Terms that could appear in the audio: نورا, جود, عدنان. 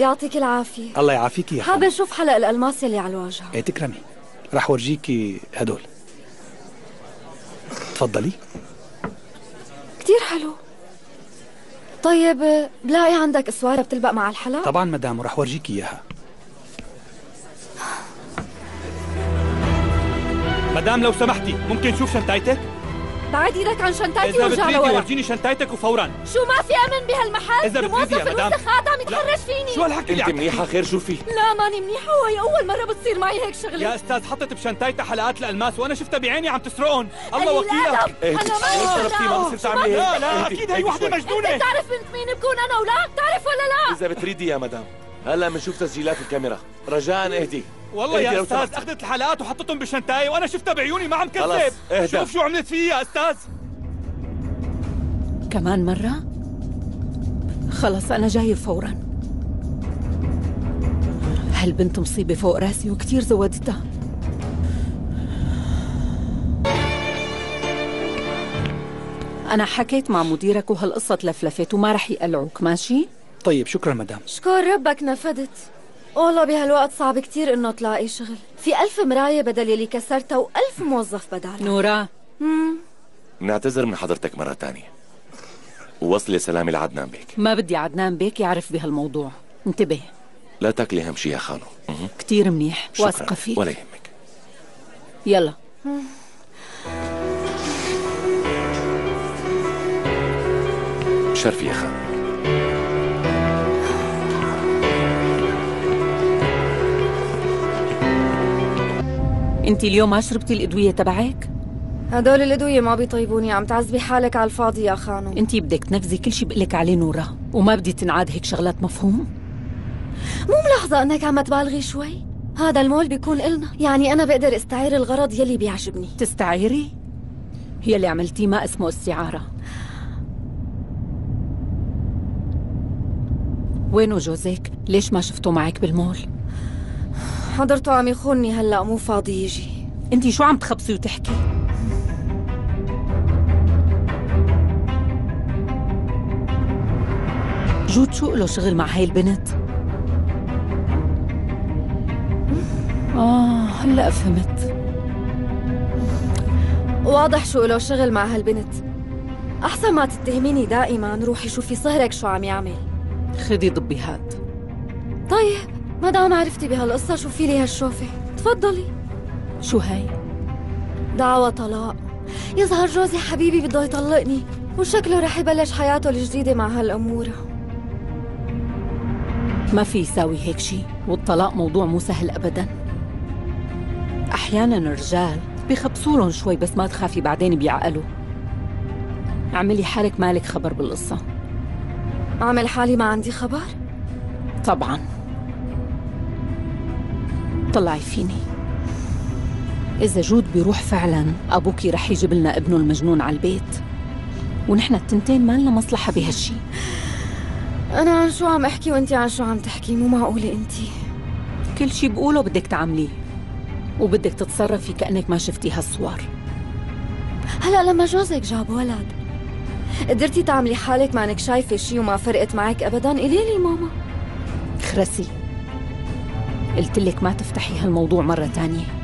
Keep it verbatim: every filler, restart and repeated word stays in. يعطيك العافية. الله يعافيك يا حبيبي. حابة أشوف حلق الألماس يلي على الواجهة. إيه تكرمي، رح ورجيكي هدول. تفضلي. كتير حلو. طيب بلاقي عندك اسوارة بتلبق مع الحلق؟ طبعا مدام، ورح ورجيكي إياها. مدام لو سمحتي ممكن نشوف شنطايتك؟ بعد ايدك عن شنطايتي وارجع لورا. إذا ورجيني شنطايتك وفورا. شو ما في أمن بهالمحل؟ إذا بتريدي يا مدام. الموظف خاطع يتحرش فيني. شو هالحكي اللي عم تحكي؟ أنت منيحة خير؟ شو في؟ لا ماني منيحة، وهي أول مرة بتصير معي هيك شغلة. يا أستاذ حطت بشنطايتها حلقات الألماس وأنا شفتها بعيني عم تسرقهم. الله وكيلك. أنا ما شربتي ما بصير تعملي هيك. لا لا أكيد هي وحدة مجنونة. أنت بتعرف بنت مين بكون أنا ولا بتعرف ولا لا؟ إذا بتريدي يا مدام هلا بنشوف تسجيلات الكاميرا، رجاء اهدي. والله يا استاذ اخذت الحلقات وحطتهم بشنطاي وانا شفتها بعيوني، ما عم كذب. شوف شو عملت فيي يا استاذ. كمان مرة؟ خلص انا جاي فورا. هالبنت مصيبة فوق راسي وكثير زودتها. انا حكيت مع مديرك وهالقصة تلفلفت وما رح يقلعوك، ماشي؟ طيب شكرا مدام. شكر ربك نفدت. والله بهالوقت صعب كتير انه تلاقي شغل، في ألف مراية بدل يلي كسرتها وألف موظف بدالها. نورا. امم بنعتذر من حضرتك مرة تانية. ووصلي سلامي لعدنان بيك. ما بدي عدنان بيك يعرف بهالموضوع، انتبه. لا تاكلي هم شي يا خانو. كتير منيح، واثقة فيك. ولا يهمك. يلا. مم. شرفي يا خانو. انتي اليوم ما شربتي الادويه تبعك؟ هدول الادويه ما بيطيبوني، عم تعذبي حالك على الفاضي يا خانو. انتي بدك تنفذي كل شيء بقلك عليه نورا، وما بدي تنعاد هيك شغلات، مفهوم؟ مو ملاحظه انك عم تبالغي شوي؟ هذا المول بيكون إلنا، يعني انا بقدر استعير الغرض يلي بيعجبني. تستعيري؟ هي اللي عملتيه ما اسمه استعاره. وينو جوزك؟ ليش ما شفته معك بالمول؟ حضرته عم يخونني هلا، مو فاضي يجي. انتي شو عم تخبصي وتحكي؟ جود شو له شغل مع هاي البنت؟ اه هلا فهمت. واضح شو له شغل مع هالبنت. احسن ما تتهميني دائما، روحي شوفي صهرك شو عم يعمل. خذي ضبي هاد. طيب ما دام عرفتي بهالقصة شوفي لي هالشوفة. تفضلي. شو هي؟ دعوة طلاق. يظهر جوزي حبيبي بده يطلقني وشكله رح يبلش حياته الجديدة مع هالأمورة. ما في يساوي هيك شيء، والطلاق موضوع مو سهل أبدا. أحيانا الرجال بيخبصولن شوي، بس ما تخافي بعدين بيعقلوا. اعملي حالك مالك خبر بالقصة. أعمل حالي ما عندي خبر؟ طبعا. طلعي فيني. إذا جود بيروح فعلا أبوكي رح يجيب لنا ابنه المجنون على البيت، ونحن التنتين ما لنا مصلحة بهالشي. أنا عن شو عم أحكي وأنتي عن شو عم تحكي؟ مو معقولة أنتي. كل شي بقوله بدك تعمليه، وبدك تتصرفي كأنك ما شفتي هالصور. هلا لما جوزك جاب ولد قدرتي تعملي حالك ما أنك شايفة شي وما فرقت معك أبدا؟ قليلي ماما. خرسي. قلت لك ما تفتحي هالموضوع مرة تانية.